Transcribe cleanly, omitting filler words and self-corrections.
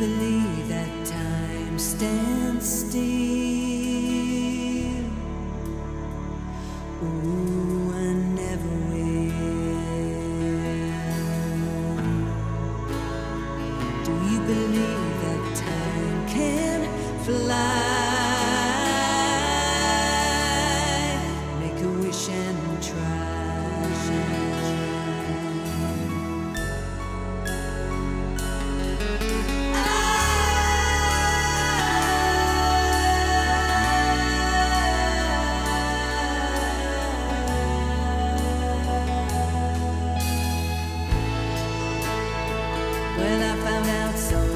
believe that time stands still. Ooh, I never will. Do you believe that time can fly? Make a wish and try. Well, I found out so